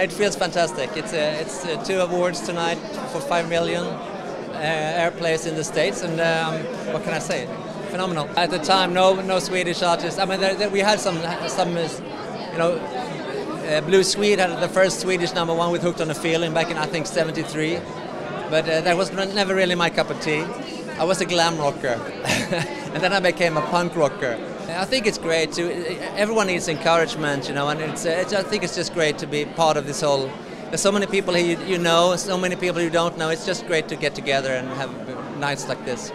It feels fantastic. It's two awards tonight for 5 million airplays in the States, and what can I say? Phenomenal. At the time, no Swedish artists. I mean, we had some, you know, Blue Swede had the first Swedish #1 with "Hooked on a Feeling" back in, I think, '73, but that was never really my cup of tea. I was a glam rocker, and then I became a punk rocker. I think it's great to. Everyone needs encouragement, you know, and I think it's just great to be part of this whole. There's so many people you know, so many people you don't know. It's just great to get together and have nights like this.